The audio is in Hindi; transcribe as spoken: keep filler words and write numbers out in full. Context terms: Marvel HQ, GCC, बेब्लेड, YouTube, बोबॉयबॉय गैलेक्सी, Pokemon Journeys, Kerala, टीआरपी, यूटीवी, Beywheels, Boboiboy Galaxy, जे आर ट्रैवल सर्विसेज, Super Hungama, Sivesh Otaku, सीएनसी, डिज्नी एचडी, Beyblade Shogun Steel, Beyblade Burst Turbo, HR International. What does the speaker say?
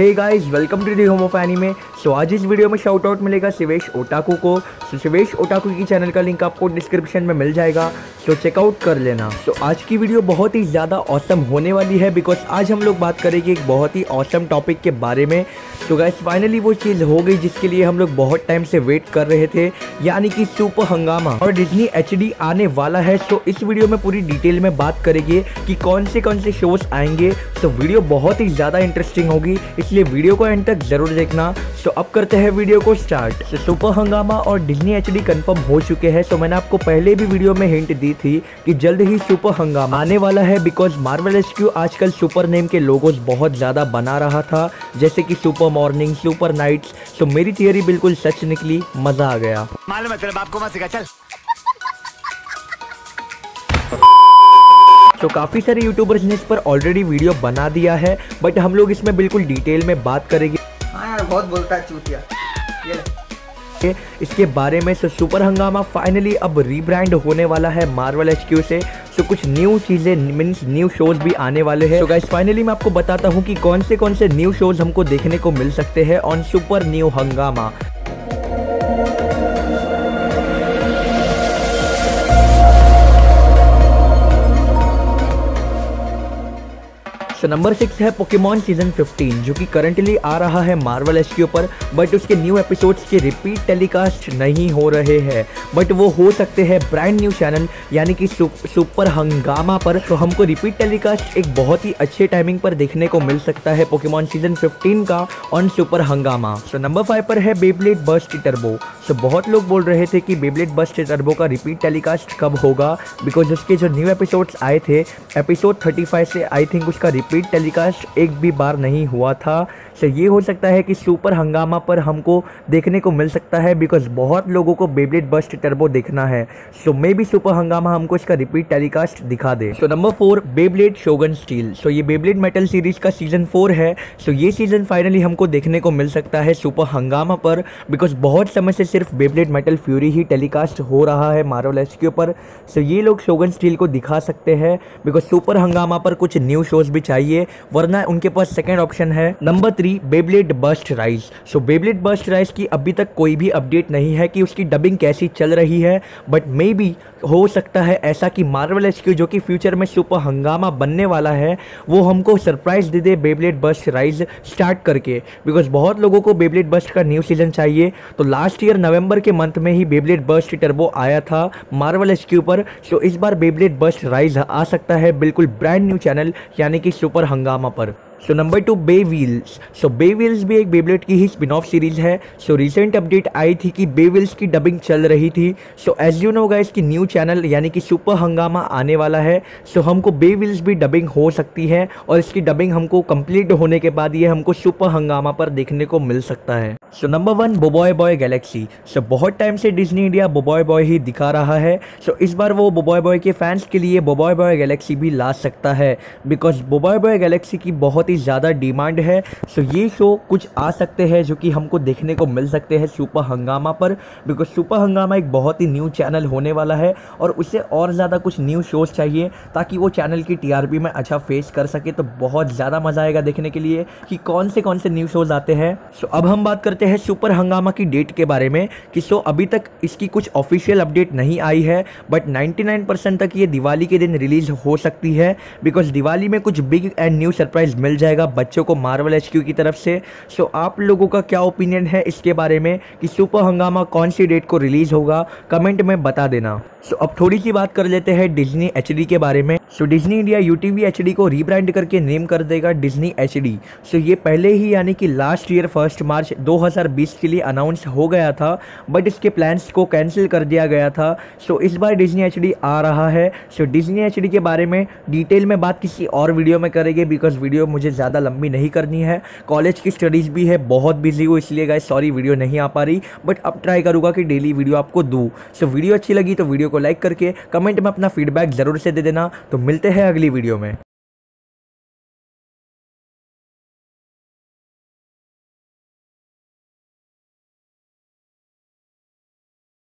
Hey guys welcome to the home of anime. So आज इस वीडियो में शाउट आउट मिलेगा सिवेश ओटाकू को। सो सिवेश ओटाकू की चैनल का लिंक आपको डिस्क्रिप्शन में मिल जाएगा, सो चेकआउट कर लेना। सो आज की वीडियो बहुत ही ज़्यादा ऑसम होने वाली है बिकॉज आज हम लोग बात करेंगे एक बहुत ही ऑसम टॉपिक के बारे में। तो गाइस फाइनली वो चीज़ हो गई जिसके लिए हम लोग बहुत टाइम से वेट कर रहे थे, यानी कि सुपर हंगामा और डिज्नी एच डी आने वाला है। सो इस वीडियो में पूरी डिटेल में बात करेंगे कि कौन से कौन से शोज आएंगे। सो वीडियो बहुत ही ज़्यादा इंटरेस्टिंग होगी, इसलिए वीडियो को एंड तक जरूर देखना। सो अब करते हैं वीडियो को स्टार्ट। सो सुपर हंगामा और डिज्नी एचडी कंफर्म हो चुके हैं। तो मैंने आपको पहले भी वीडियो में हिंट दी थी कि जल्द ही सुपर हंगामा आने वाला है बिकॉज मार्वल एचक्यू आजकल सुपर नेम के लोगोस बहुत ज़्यादा बना रहा था, जैसे कि super morning, super nights. So मेरी थियोरी बिल्कुल सच निकली, मजा आ गया। मालूम है तेरे बाप को मत सिखा, चल। तो काफ़ी सारे यूट्यूबर्स ने इस पर ऑलरेडी वीडियो बना दिया है, बट हम लोग इसमें बिल्कुल डिटेल में बात करेंगे। हाँ यार बहुत बोलता है चूतिया ये इसके बारे में। सो सुपर हंगामा फाइनली अब रीब्रांड होने वाला है मार्वल एचक्यू से। सो कुछ न्यू चीज़ें मीन्स न्यू शोज भी आने वाले हैं। सो गाइस फाइनली मैं आपको बताता हूँ कि कौन से कौन से न्यू शोज हमको देखने को मिल सकते हैं ऑन सुपर न्यू हंगामा। तो नंबर सिक्स है पोकेमॉन सीजन फिफ्टीन, जो कि करंटली आ रहा है मार्वल एचक्यू पर, बट उसके न्यू एपिसोड्स के रिपीट टेलीकास्ट नहीं हो रहे हैं, बट वो हो सकते हैं ब्रांड न्यू चैनल यानी कि सु, सुपर हंगामा पर। तो हमको रिपीट टेलीकास्ट एक बहुत ही अच्छे टाइमिंग पर देखने को मिल सकता है पोकेमॉन सीजन फिफ्टीन का ऑन सुपर हंगामा। तो नंबर फाइव पर है बेब्लेड बर्स्ट टर्बो। तो बहुत लोग बोल रहे थे कि बेब्लेड बर्स्ट टर्बो का रिपीट टेलीकास्ट कब होगा, बिकॉज उसके जो न्यू एपिसोड्स आए थे एपिसोड थर्टी फाइव से आई थिंक उसका रिपीट टेलीकास्ट एक भी बार नहीं हुआ था। सो ये हो सकता है कि सुपर हंगामा पर हमको देखने को मिल सकता है बिकॉज बहुत लोगों को बेब्लेड बर्स्ट टर्बो देखना है। सो मे बी सुपर हंगामा हमको इसका रिपीट टेलीकास्ट दिखा दे। So number four बेब्लेड शोगन steel. So ये बेब्लेड मेटल सीरीज का सीजन फोर है। सो so, ये सीजन फाइनली हमको देखने को मिल सकता है सुपर हंगामा पर बिकॉज बहुत समय से सिर्फ बेब्लेड मेटल फ्यूरी ही टेलीकास्ट हो रहा है मार्वल एचक्यू पर। सो so, ये लोग शोगन स्टील को दिखा सकते हैं बिकॉज सुपर हंगामा पर कुछ न्यू शोज भी चाहिए, वरना उनके पास सेकंड ऑप्शन है। Number three बेब्लेड burst rise. So बेब्लेड burst rise की अभी तक कोई भी अपडेट नहीं है कि उसकी डबिंग कैसी चल रही है, बट मे बी हो सकता है ऐसा कि मार्वल एचक्यू जो कि फ्यूचर में सुपर हंगामा बनने वाला है वो हमको सरप्राइज दे दे बेब्लेड बर्स्ट राइज स्टार्ट करके, बिकॉज बहुत लोगों को बेब्लेड बर्स्ट का न्यू सीजन चाहिए। तो लास्ट ईयर नवंबर के मंथ में ही बेब्लेड बर्स्ट टर्बो आया था मार्वल एचक्यू पर। सो so, इस बार बेब्लेड बर्स्ट राइज आ सकता है बिल्कुल ब्रांड न्यू चैनल यानी कि सुपर हंगामा पर। So number two बेव्हील्स। सो बेव्हील्स भी एक बेब्लेड की ही स्पिन ऑफ सीरीज़ है। सो रिसेंट अपडेट आई थी कि बेव्हील्स की डबिंग चल रही थी। So as you know guys कि न्यू चैनल यानी कि सुपर हंगामा आने वाला है। सो so, हमको बेव्हील्स भी डबिंग हो सकती है और इसकी डबिंग हमको कंप्लीट होने के बाद ये हमको सुपर हंगामा पर देखने को मिल सकता है। So number one बोबॉयबॉय गैलेक्सी। So बहुत टाइम से डिज्नी इंडिया बोबॉयबॉय ही दिखा रहा है। सो so, इस बार वो बोबॉयबॉय के फैंस के लिए बोबॉयबॉय गैलेक्सी भी ला सकता है बिकॉज बोबॉयबॉय गैलेक्सी की बहुत ज़्यादा डिमांड है। सो ये शो कुछ आ सकते हैं जो कि हमको देखने को मिल सकते हैं सुपर हंगामा पर बिकॉज सुपर हंगामा एक बहुत ही न्यू चैनल होने वाला है और उसे और ज़्यादा कुछ न्यू शोज चाहिए ताकि वो चैनल की टीआरपी में अच्छा फेस कर सके। तो बहुत ज़्यादा मज़ा आएगा देखने के लिए कि कौन से कौन से न्यू शोज आते हैं। सो अब हम बात करते हैं सुपर हंगामा की डेट के बारे में कि सो अभी तक इसकी कुछ ऑफिशियल अपडेट नहीं आई है, बट नाइन्टी नाइन परसेंट तक ये दिवाली के दिन रिलीज हो सकती है बिकॉज दिवाली में कुछ बिग एंड न्यू सरप्राइज मिल जाएगा बच्चों को मार्वल एचक्यू की तरफ से। सो so, आप लोगों का क्या ओपिनियन है इसके बारे में कि सुपर हंगामा कौन सी डेट को रिलीज़ होगा, कमेंट में बता देना। सो so, अब थोड़ी सी बात कर लेते हैं डिज्नी एचडी के बारे में। So Disney India यूटीवी HD को रीब्रांड करके नेम कर देगा डिज्नी एचडी। सो ये पहले ही यानी कि लास्ट ईयर फर्स्ट मार्च दो हज़ार बीस के लिए अनाउंस हो गया था, बट इसके प्लान्स को कैंसिल कर दिया गया था। सो so, इस बार डिज्नी एचडी आ रहा है। सो डिज्नी एचडी के बारे में डिटेल में बात किसी और वीडियो में करेंगे बिकॉज वीडियो मुझे ज़्यादा लंबी नहीं करनी है, कॉलेज की स्टडीज़ भी है, बहुत बिजी हूँ, इसलिए गाइस सॉरी वीडियो नहीं आ पा रही, बट अब ट्राई करूँगा कि डेली वीडियो आपको दूँ। सो वीडियो अच्छी लगी तो वीडियो को लाइक करके कमेंट में अपना फीडबैक ज़रूर से दे देना। तो मिलते हैं अगली वीडियो में।